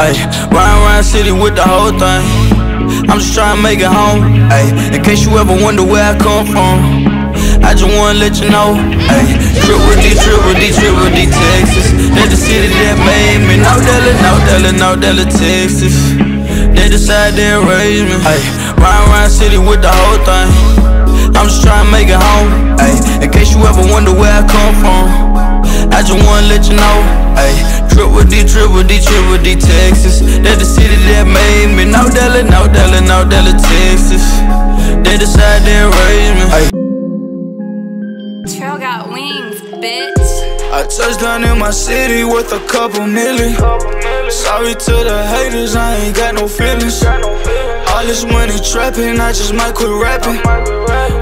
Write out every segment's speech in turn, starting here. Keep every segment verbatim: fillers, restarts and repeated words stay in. Ayy, round round city with the whole thing. I'm just trying to make it home. Ayy, in case you ever wonder where I come from, I just wanna let you know. Ayy, triple D, triple D, triple D, Texas. That's the city that made me. No Della, no Della, no Della, Texas. They decide they raise me. Ayy, round round city with the whole thing. I'm just trying to make it home. Ayy, in case you ever wonder where I come from, I just wanna let you know, ayy. Triple D, triple D, triple D, Texas. That's the city that made me. No Della, no Della, no Della, Texas. They decide they raise me. Ay. Trail got wings, bitch. I touched down in my city with a couple million. Sorry to the haters, I ain't got no feelings. All this money trapping, I just might quit rapping.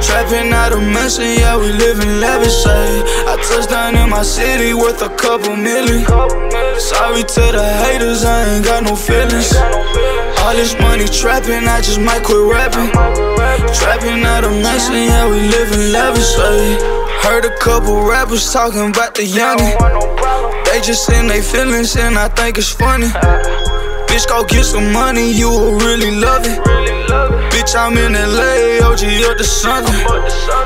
Trapping out of mansion, yeah, we living lavish. Ay. I touched down in my city with a couple million. Sorry to the haters, I ain't got no feelings. All this money trapping, I just might quit rapping. Trapping out of mansion, yeah, we living lavish. Ay. Heard a couple rappers talking about the youngin'. They just in they feelings and I think it's funny. Bitch, go get some money, you will really love it. Really love it. Bitch, I'm in L A, O G up to Sunday.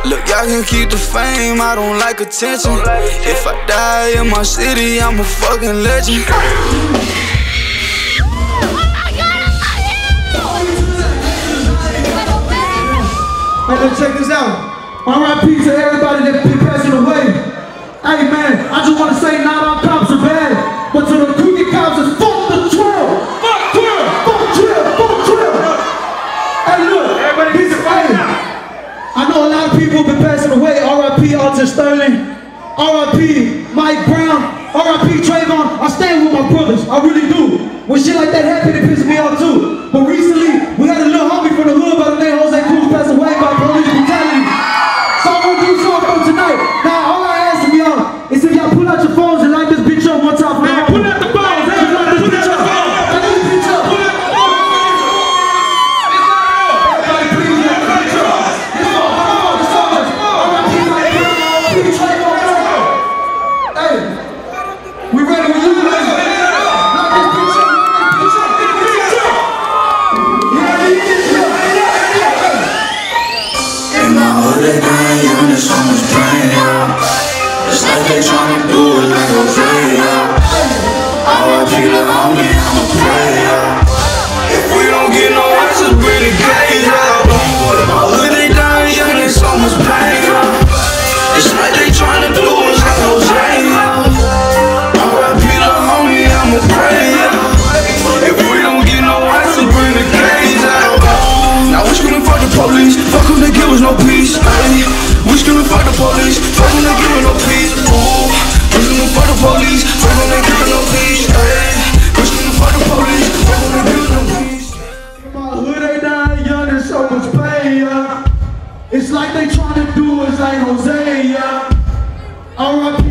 Look, y'all can keep the fame, I don't like attention. Don't like attention. If I die in my city, I'm a fucking legend. Oh my God, I love you! Hey, look, check this out. R I P to everybody that been passing away. Hey, man, I just want to say not all cops are bad, but to the crooked cops is fuck the twirl. I know a lot of people have been passing away. R I P Arthur Sterling, R I P Mike Brown, R I P Trayvon. I stand with my brothers, I really do. When shit like that happened, it pisses me off too. But recently, we had a little homie from the hood by the name Jose Cruz pass away by police brutality. So I'm gonna do something for tonight. Now all I ask from y'all is if y'all pull out your phones and light this bitch up one time for me. It's like they trying to do us like Hosea. All right.